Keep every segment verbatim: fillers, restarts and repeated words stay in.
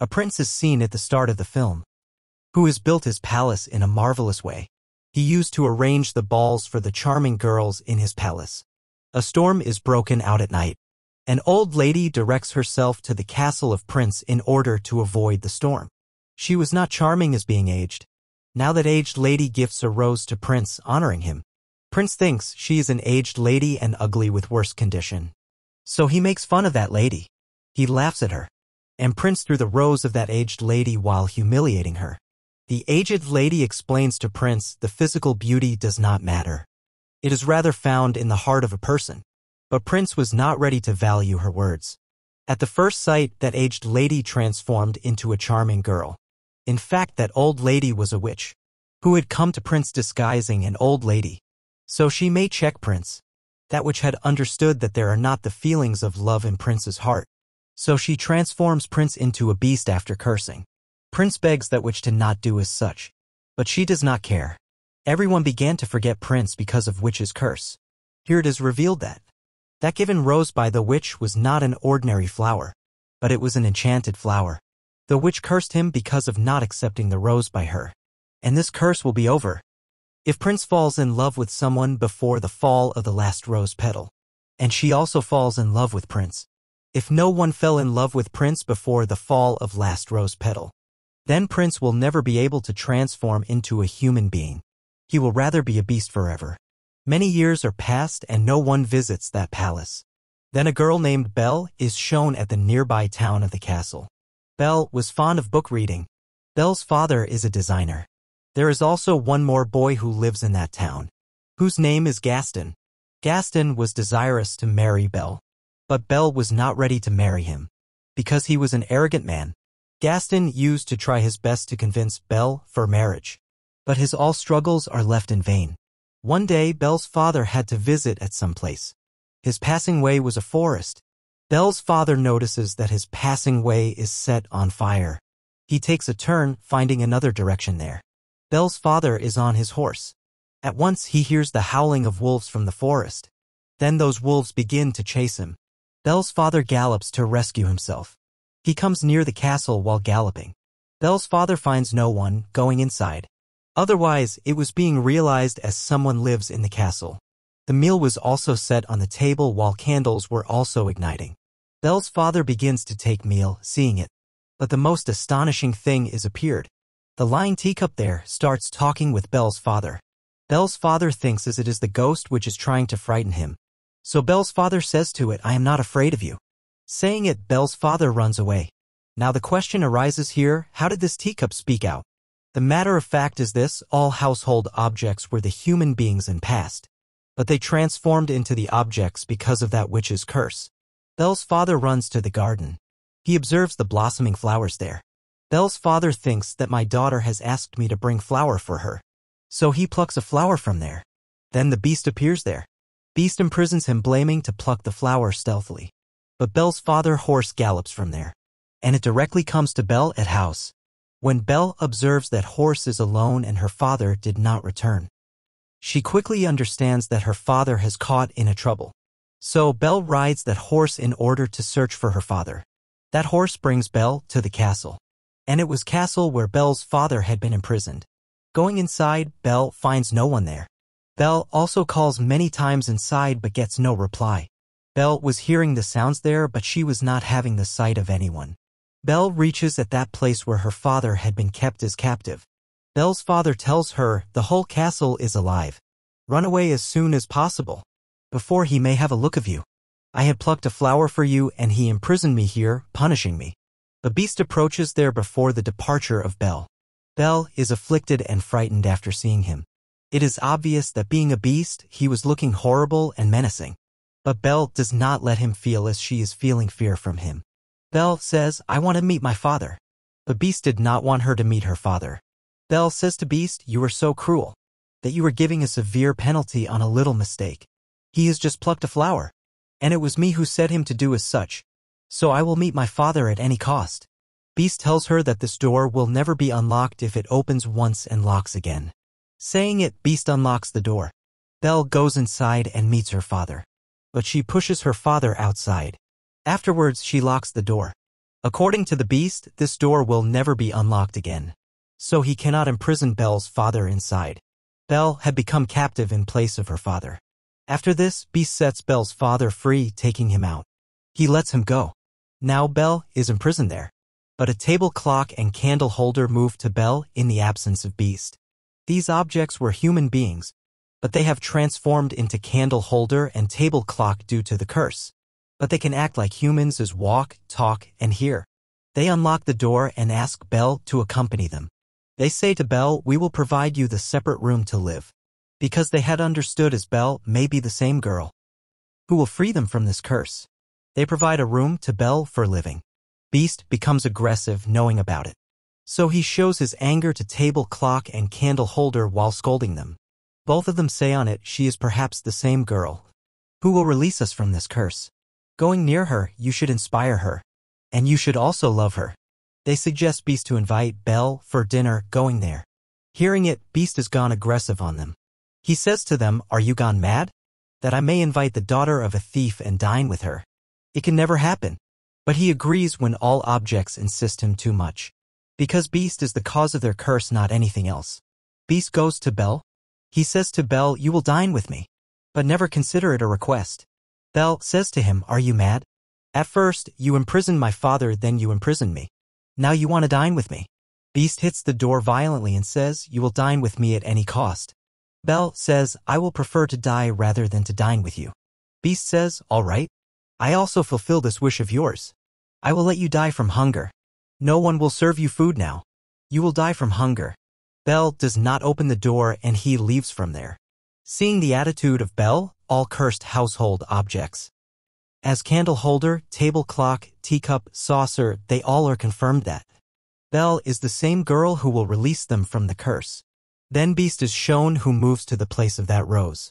a prince is seen at the start of the film, who has built his palace in a marvelous way. He used to arrange the balls for the charming girls in his palace. A storm is broken out at night. An old lady directs herself to the castle of Prince in order to avoid the storm. She was not charming as being aged. Now that aged lady gifts a rose to Prince, honoring him. Prince thinks she is an aged lady and ugly with worse condition. So he makes fun of that lady. He laughs at her. And Prince threw the rose of that aged lady while humiliating her. The aged lady explains to Prince the physical beauty does not matter. It is rather found in the heart of a person. But Prince was not ready to value her words. At the first sight, that aged lady transformed into a charming girl. In fact, that old lady was a witch, who had come to Prince disguising an old lady. So she may check Prince, that witch had understood that there are not the feelings of love in Prince's heart. So she transforms Prince into a beast after cursing. Prince begs that witch to not do as such, but she does not care. Everyone began to forget Prince because of witch's curse. Here it is revealed that that given rose by the witch was not an ordinary flower, but it was an enchanted flower. The witch cursed him because of not accepting the rose by her. And this curse will be over if Prince falls in love with someone before the fall of the last rose petal. And she also falls in love with Prince. If no one fell in love with Prince before the fall of last rose petal, then Prince will never be able to transform into a human being. He will rather be a beast forever. Many years are passed and no one visits that palace. Then a girl named Belle is shown at the nearby town of the castle. Belle was fond of book reading. Belle's father is a designer. There is also one more boy who lives in that town, whose name is Gaston. Gaston was desirous to marry Belle, but Belle was not ready to marry him, because he was an arrogant man. Gaston used to try his best to convince Belle for marriage, but his all struggles are left in vain. One day, Belle's father had to visit at some place. His passing way was a forest. Belle's father notices that his passing way is set on fire. He takes a turn, finding another direction there. Belle's father is on his horse. At once, he hears the howling of wolves from the forest. Then those wolves begin to chase him. Belle's father gallops to rescue himself. He comes near the castle while galloping. Belle's father finds no one going inside. Otherwise, it was being realized as someone lives in the castle. The meal was also set on the table while candles were also igniting. Belle's father begins to take meal, seeing it. But the most astonishing thing is appeared. The lying teacup there starts talking with Belle's father. Belle's father thinks as it is the ghost which is trying to frighten him. So Belle's father says to it, "I am not afraid of you." Saying it, Belle's father runs away. Now the question arises here, how did this teacup speak out? The matter of fact is this, all household objects were the human beings in past, but they transformed into the objects because of that witch's curse. Belle's father runs to the garden. He observes the blossoming flowers there. Belle's father thinks that my daughter has asked me to bring flower for her. So he plucks a flower from there. Then the beast appears there. Beast imprisons him, blaming to pluck the flower stealthily. But Belle's father's horse gallops from there, and it directly comes to Belle at house. When Belle observes that horse is alone and her father did not return, she quickly understands that her father has caught in a trouble. So Belle rides that horse in order to search for her father. That horse brings Belle to the castle. And it was castle where Belle's father had been imprisoned. Going inside, Belle finds no one there. Belle also calls many times inside but gets no reply. Belle was hearing the sounds there but she was not having the sight of anyone. Belle reaches at that place where her father had been kept as captive. Belle's father tells her the whole castle is alive. Run away as soon as possible, before he may have a look of you. I had plucked a flower for you and he imprisoned me here, punishing me. The beast approaches there before the departure of Belle. Belle is afflicted and frightened after seeing him. It is obvious that being a beast, he was looking horrible and menacing. But Belle does not let him feel as she is feeling fear from him. Belle says, "I want to meet my father." But Beast did not want her to meet her father. Belle says to Beast, "You are so cruel that you are giving a severe penalty on a little mistake. He has just plucked a flower, and it was me who set him to do as such, so I will meet my father at any cost." Beast tells her that this door will never be unlocked if it opens once and locks again. Saying it, Beast unlocks the door. Belle goes inside and meets her father, but she pushes her father outside. Afterwards, she locks the door. According to the Beast, this door will never be unlocked again, so he cannot imprison Belle's father inside. Belle had become captive in place of her father. After this, Beast sets Belle's father free, taking him out. He lets him go. Now Belle is imprisoned there. But a table clock and candle holder move to Belle in the absence of Beast. These objects were human beings, but they have transformed into candle holder and table clock due to the curse. But they can act like humans as walk, talk, and hear. They unlock the door and ask Belle to accompany them. They say to Belle, "We will provide you the separate room to live," because they had understood as Belle may be the same girl who will free them from this curse. They provide a room to Belle for living. Beast becomes aggressive knowing about it, so he shows his anger to table clock and candle holder while scolding them. Both of them say on it, "She is perhaps the same girl who will release us from this curse. Going near her, you should inspire her, and you should also love her." They suggest Beast to invite Belle for dinner going there. Hearing it, Beast has gone aggressive on them. He says to them, "Are you gone mad? That I may invite the daughter of a thief and dine with her? It can never happen." But he agrees when all objects insist him too much, because Beast is the cause of their curse, not anything else. Beast goes to Belle. He says to Belle, "You will dine with me, but never consider it a request." Belle says to him, "Are you mad? At first, you imprisoned my father, then you imprisoned me. Now you want to dine with me." Beast hits the door violently and says, "You will dine with me at any cost." Belle says, "I will prefer to die rather than to dine with you." Beast says, "All right. I also fulfill this wish of yours. I will let you die from hunger. No one will serve you food now. You will die from hunger." Belle does not open the door and he leaves from there. Seeing the attitude of Belle, all cursed household objects, as candle holder, table clock, teacup, saucer, they all are confirmed that Belle is the same girl who will release them from the curse. Then Beast is shown, who moves to the place of that rose.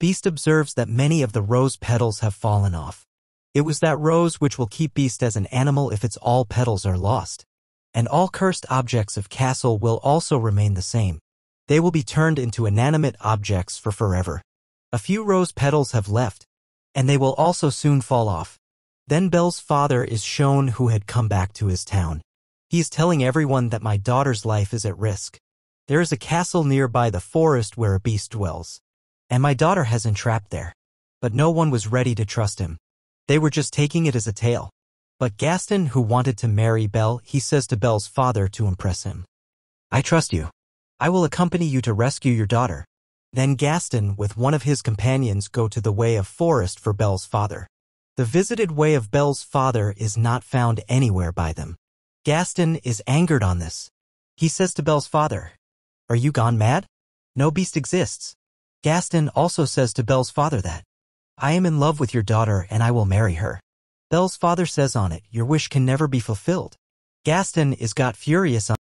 Beast observes that many of the rose petals have fallen off. It was that rose which will keep Beast as an animal if its all petals are lost. And all cursed objects of castle will also remain the same. They will be turned into inanimate objects for forever. A few rose petals have left, and they will also soon fall off. Then Belle's father is shown, who had come back to his town. He is telling everyone that my daughter's life is at risk. There is a castle nearby the forest where a beast dwells, and my daughter has entrapped there. But no one was ready to trust him. They were just taking it as a tale. But Gaston, who wanted to marry Belle, he says to Belle's father to impress him, "I trust you. I will accompany you to rescue your daughter." Then Gaston, with one of his companions, go to the way of forest for Belle's father. The visited way of Belle's father is not found anywhere by them. Gaston is angered on this. He says to Belle's father, "Are you gone mad? No beast exists." Gaston also says to Belle's father that, "I am in love with your daughter and I will marry her." Belle's father says on it, "Your wish can never be fulfilled." Gaston is got furious on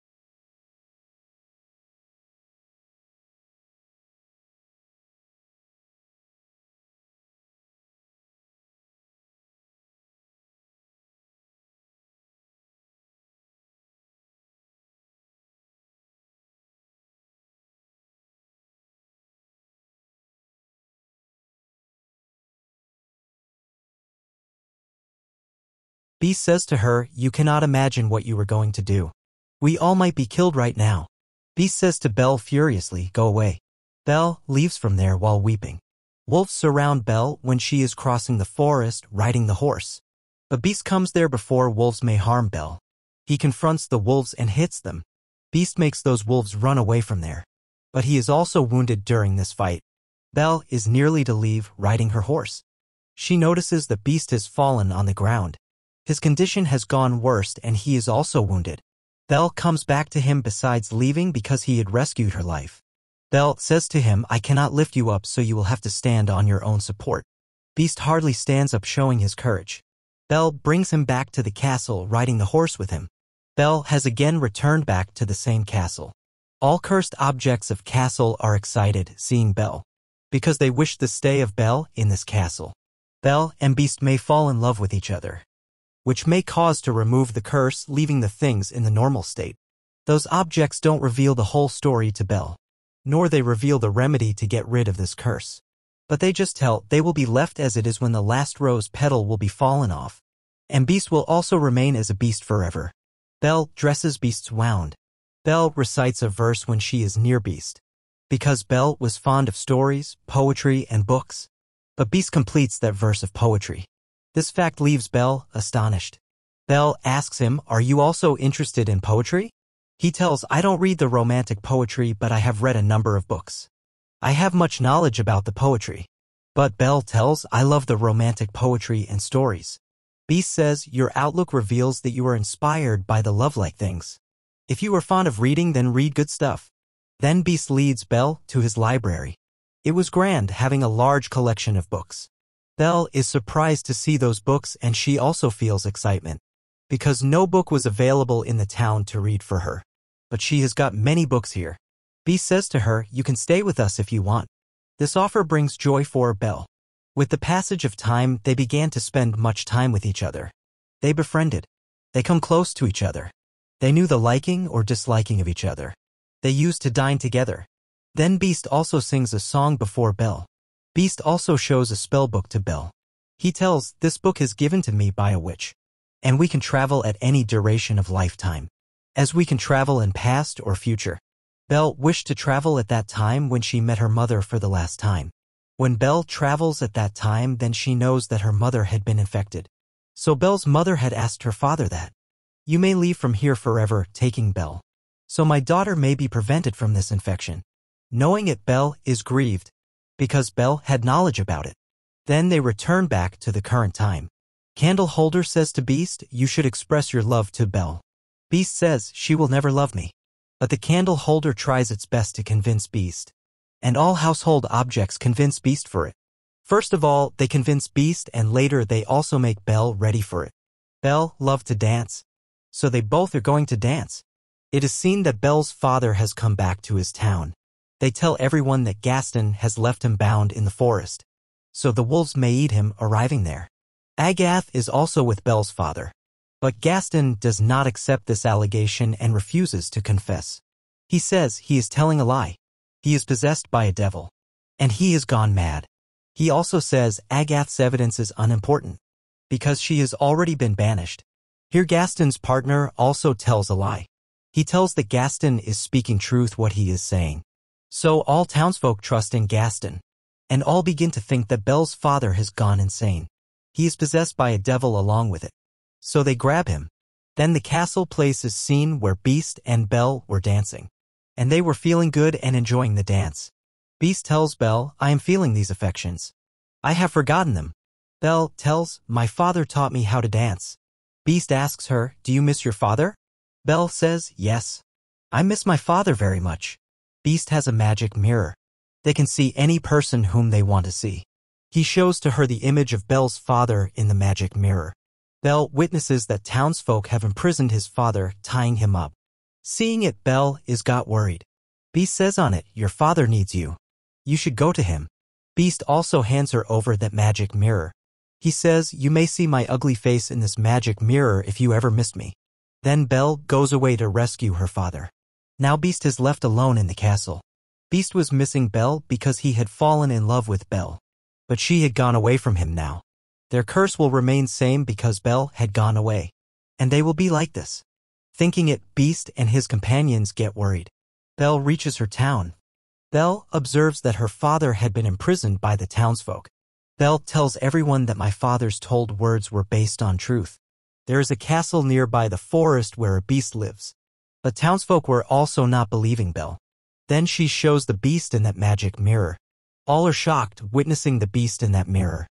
Beast says to her, "You cannot imagine what you were going to do. We all might be killed right now." Beast says to Belle furiously, "Go away." Belle leaves from there while weeping. Wolves surround Belle when she is crossing the forest, riding the horse. But Beast comes there before wolves may harm Belle. He confronts the wolves and hits them. Beast makes those wolves run away from there. But he is also wounded during this fight. Belle is nearly to leave, riding her horse. She notices that Beast has fallen on the ground. His condition has gone worse and he is also wounded. Belle comes back to him besides leaving because he had rescued her life. Belle says to him, "I cannot lift you up, so you will have to stand on your own support." Beast hardly stands up, showing his courage. Belle brings him back to the castle, riding the horse with him. Belle has again returned back to the same castle. All cursed objects of castle are excited seeing Belle, because they wish the stay of Belle in this castle. Belle and Beast may fall in love with each other, which may cause to remove the curse, leaving the things in the normal state. Those objects don't reveal the whole story to Belle, nor they reveal the remedy to get rid of this curse. But they just tell they will be left as it is when the last rose petal will be fallen off. and Beast will also remain as a beast forever. Belle dresses Beast's wound. Belle recites a verse when she is near Beast. Because Belle was fond of stories, poetry, and books, but Beast completes that verse of poetry. This fact leaves Belle astonished. Belle asks him, "Are you also interested in poetry?" He tells, "I don't read the romantic poetry, but I have read a number of books. I have much knowledge about the poetry." But Belle tells, "I love the romantic poetry and stories." Beast says, "Your outlook reveals that you are inspired by the love-like things. If you are fond of reading, then read good stuff." Then Beast leads Belle to his library. It was grand, having a large collection of books. Belle is surprised to see those books, and she also feels excitement, because no book was available in the town to read for her. But she has got many books here. Beast says to her, "You can stay with us if you want." This offer brings joy for Belle. With the passage of time, they began to spend much time with each other. They befriended. They come close to each other. They knew the liking or disliking of each other. They used to dine together. Then Beast also sings a song before Belle. Beast also shows a spell book to Belle. He tells, "This book is given to me by a witch, and we can travel at any duration of lifetime, as we can travel in past or future." Belle wished to travel at that time when she met her mother for the last time. When Belle travels at that time, then she knows that her mother had been infected. So Belle's mother had asked her father that, "You may leave from here forever, taking Belle, so my daughter may be prevented from this infection." Knowing it, Belle is grieved, because Belle had knowledge about it. Then they return back to the current time. Candleholder says to Beast, "You should express your love to Belle." Beast says, "She will never love me." But the candleholder tries its best to convince Beast, and all household objects convince Beast for it. First of all, they convince Beast, and later they also make Belle ready for it. Belle loved to dance, so they both are going to dance. It is seen that Belle's father has come back to his town. They tell everyone that Gaston has left him bound in the forest, so the wolves may eat him. Arriving there, Agathe is also with Belle's father. But Gaston does not accept this allegation and refuses to confess. He says he is telling a lie. He is possessed by a devil, and he has gone mad. He also says Agatha's evidence is unimportant, because she has already been banished. Here Gaston's partner also tells a lie. He tells that Gaston is speaking truth what he is saying. So all townsfolk trust in Gaston, and all begin to think that Belle's father has gone insane. He is possessed by a devil along with it. So they grab him. Then the castle place is seen where Beast and Belle were dancing, and they were feeling good and enjoying the dance. Beast tells Belle, "I am feeling these affections. I have forgotten them." Belle tells, "My father taught me how to dance." Beast asks her, "Do you miss your father?" Belle says, "Yes. I miss my father very much." Beast has a magic mirror. They can see any person whom they want to see. He shows to her the image of Belle's father in the magic mirror. Belle witnesses that townsfolk have imprisoned his father, tying him up. Seeing it, Belle is got worried. Beast says on it, "Your father needs you. You should go to him." Beast also hands her over that magic mirror. He says, "You may see my ugly face in this magic mirror if you ever missed me." Then Belle goes away to rescue her father. Now Beast is left alone in the castle. Beast was missing Belle because he had fallen in love with Belle, but she had gone away from him now. Their curse will remain same because Belle had gone away, and they will be like this. Thinking it, Beast and his companions get worried. Belle reaches her town. Belle observes that her father had been imprisoned by the townsfolk. Belle tells everyone that "my father's told words were based on truth." There is a castle nearby the forest where a beast lives, but townsfolk were also not believing Belle. Then she shows the beast in that magic mirror. All are shocked witnessing the beast in that mirror.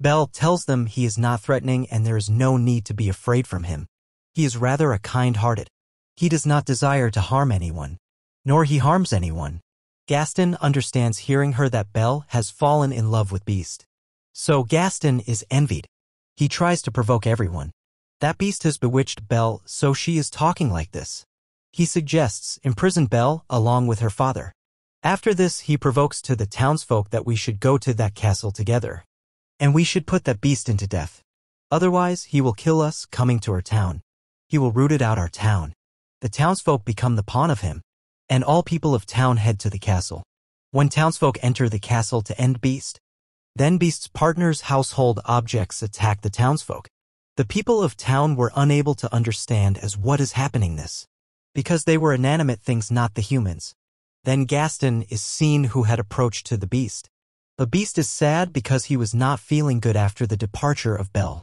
Belle tells them he is not threatening and there is no need to be afraid from him. He is rather a kind-hearted. He does not desire to harm anyone, nor he harms anyone. Gaston understands hearing her that Belle has fallen in love with Beast. So Gaston is envied. He tries to provoke everyone. That Beast has bewitched Belle, so she is talking like this. He suggests imprison Belle along with her father. After this, he provokes to the townsfolk that we should go to that castle together, and we should put that beast into death. Otherwise, he will kill us coming to our town. He will root it out our town. The townsfolk become the pawn of him, and all people of town head to the castle. When townsfolk enter the castle to end Beast, then Beast's partner's household objects attack the townsfolk. The people of town were unable to understand as what is happening this, because they were inanimate things, not the humans. Then Gaston is seen, who had approached to the beast. The beast is sad because he was not feeling good after the departure of Belle.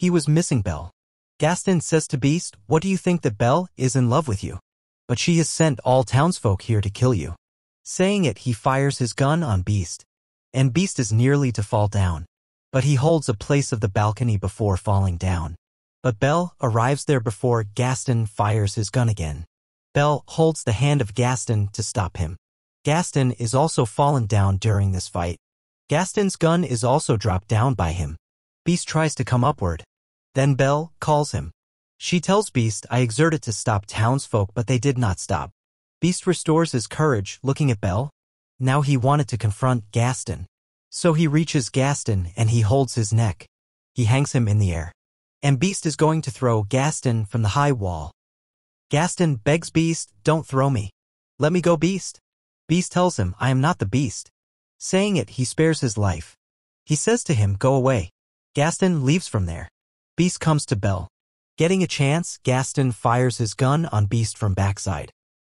He was missing Belle. Gaston says to Beast, "What do you think, that Belle is in love with you? But she has sent all townsfolk here to kill you." Saying it, he fires his gun on Beast, and Beast is nearly to fall down, but he holds a place of the balcony before falling down. But Belle arrives there before Gaston fires his gun again. Belle holds the hand of Gaston to stop him. Gaston is also fallen down during this fight. Gaston's gun is also dropped down by him. Beast tries to come upward. Then Belle calls him. She tells Beast, "I exerted to stop townsfolk, but they did not stop." Beast restores his courage, looking at Belle. Now he wanted to confront Gaston. So he reaches Gaston and he holds his neck. He hangs him in the air. And Beast is going to throw Gaston from the high wall. Gaston begs Beast, "Don't throw me. Let me go, Beast." Beast tells him, "I am not the Beast." Saying it, he spares his life. He says to him, "Go away." Gaston leaves from there. Beast comes to Belle. Getting a chance, Gaston fires his gun on Beast from backside.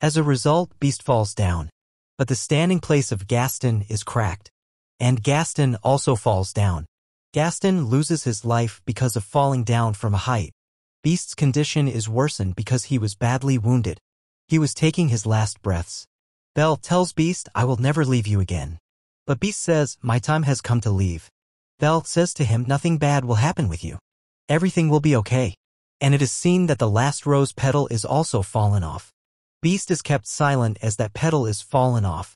As a result, Beast falls down. But the standing place of Gaston is cracked. And Gaston also falls down. Gaston loses his life because of falling down from a height. Beast's condition is worsened because he was badly wounded. He was taking his last breaths. Belle tells Beast, "I will never leave you again." But Beast says, "My time has come to leave." Belle says to him, "Nothing bad will happen with you. Everything will be okay." And it is seen that the last rose petal is also fallen off. Beast is kept silent as that petal is fallen off,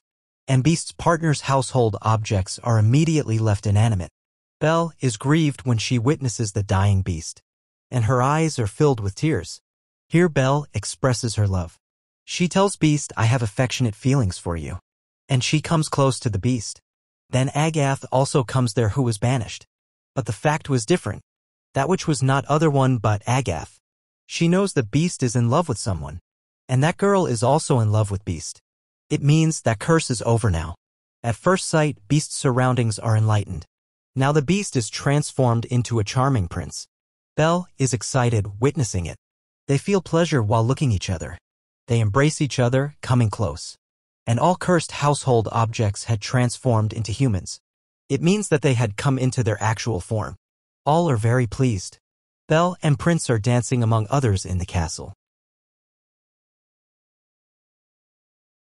and Beast's partner's household objects are immediately left inanimate. Belle is grieved when she witnesses the dying Beast, and her eyes are filled with tears. Here Belle expresses her love. She tells Beast, "I have affectionate feelings for you." And she comes close to the Beast. Then Agathe also comes there, who was banished. But the fact was different. That which was not other one but Agathe. She knows that Beast is in love with someone. And that girl is also in love with Beast. It means that curse is over now. At first sight, Beast's surroundings are enlightened. Now the Beast is transformed into a charming prince. Belle is excited witnessing it. They feel pleasure while looking at each other. They embrace each other, coming close. And all cursed household objects had transformed into humans. It means that they had come into their actual form. All are very pleased. Belle and Prince are dancing among others in the castle.